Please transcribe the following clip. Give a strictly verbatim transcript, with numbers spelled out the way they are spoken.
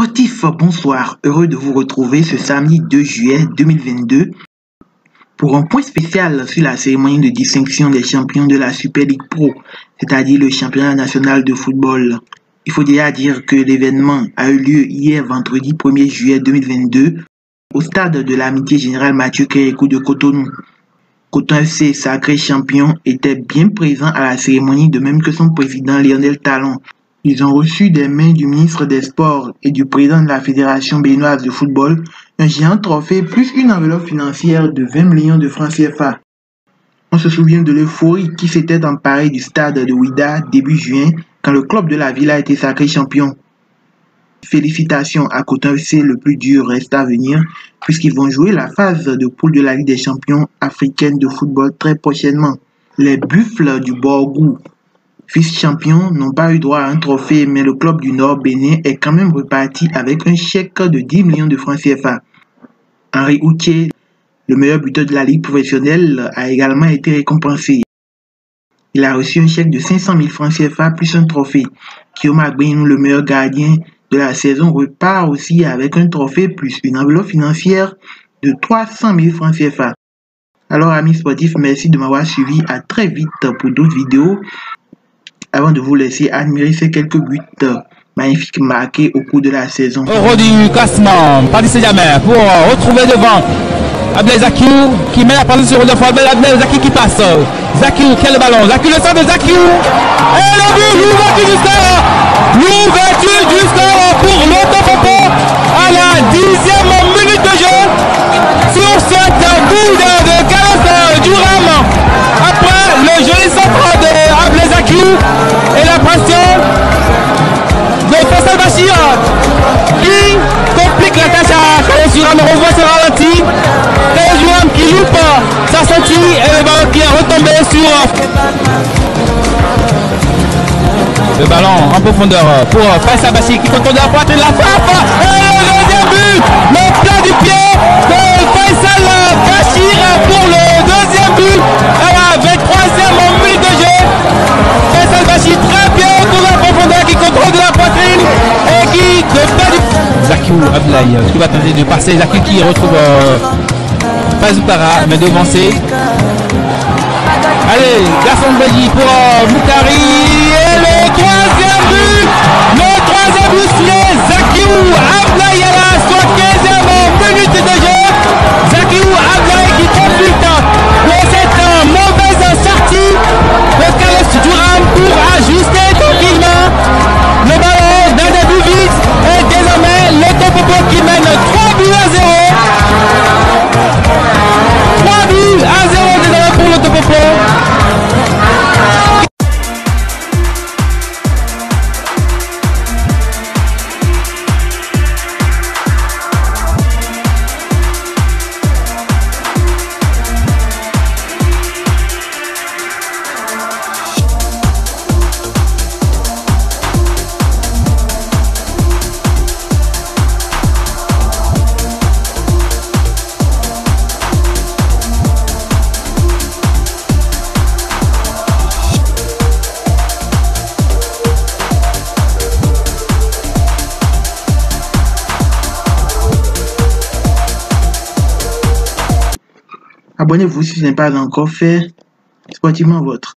Sportifs, bonsoir. Heureux de vous retrouver ce samedi deux juillet deux mille vingt-deux pour un point spécial sur la cérémonie de distinction des champions de la Super Ligue Pro, c'est-à-dire le championnat national de football. Il faut déjà dire que l'événement a eu lieu hier vendredi premier juillet deux mille vingt-deux au stade de l'Amitié Générale Mathieu Kérékou de Cotonou. Coton F C, sacré champion, était bien présent à la cérémonie, de même que son président Lionel Talon. Ils ont reçu des mains du ministre des Sports et du président de la Fédération béninoise de Football un géant trophée plus une enveloppe financière de vingt millions de francs C F A. On se souvient de l'euphorie qui s'était emparée du stade de Ouidah début juin quand le club de la ville a été sacré champion. Félicitations à Coton F C, le plus dur reste à venir puisqu'ils vont jouer la phase de poule de la Ligue des Champions africaine de football très prochainement. Les Buffles du Borgou, vice-champions, n'ont pas eu droit à un trophée, mais le club du Nord Bénin est quand même reparti avec un chèque de dix millions de francs C F A. Henry Uche, le meilleur buteur de la Ligue professionnelle, a également été récompensé. Il a reçu un chèque de cinq cent mille francs C F A plus un trophée. Guillaume Agbégninou, le meilleur gardien de la saison, repart aussi avec un trophée plus une enveloppe financière de trois cent mille francs C F A. Alors amis sportifs, merci de m'avoir suivi. À très vite pour d'autres vidéos. Avant de vous laisser admirer ces quelques buts magnifiques marqués au cours de la saison. Euro du classement, Paris Saint-Germain pour retrouver devant Abdel Zakiou qui met la passe sur Oudafor. Abdel Zakiou qui passe. Zakiou, quel ballon. Zakiou, le centre de Zakiou. Et le but, l'ouverture du score. L'ouverture du score pour l'Oudafor à la dixième minute de jeu. Sur cette boule de Carlos Durham. Après le joli centre de Abdel Zakiou et la pression de Faisal Bashi qui complique la tâche à Carlos Durham. On voit ce ralenti. Carlos Durham qui loupe sa sortie et le ballon qui est retombé sur le ballon en profondeur pour Faisal Bashi qui contourne la pointe de la frappe et le deuxième but, le plat du pied de Faisal Bashi pour le deuxième but à la vingt-troisième minute de jeu. Faisal Bashi très bien autour de la profondeur qui contrôle de la poitrine et qui devient du... Zakiou Ablaï qui va tenter de passer. Zakiou qui retrouve euh, Faisal Tara mais devancé. Allez, garçon de Belgique pour euh, Moutari et le troisième but. Le troisième but c'est Zakiou Ablaï à la soixante-quinzième minute de jeu. Zakiou Ablaï qui profite de cette euh, mauvaise sortie de Carlos Durham pour ajuster tranquillement le ballon d'un début vite et désormais le Cotonou qui mène trois buts à zéro. trois buts à zéro désormais pour le Cotonou. Abonnez-vous si ce n'est pas encore fait. Sportivement votre.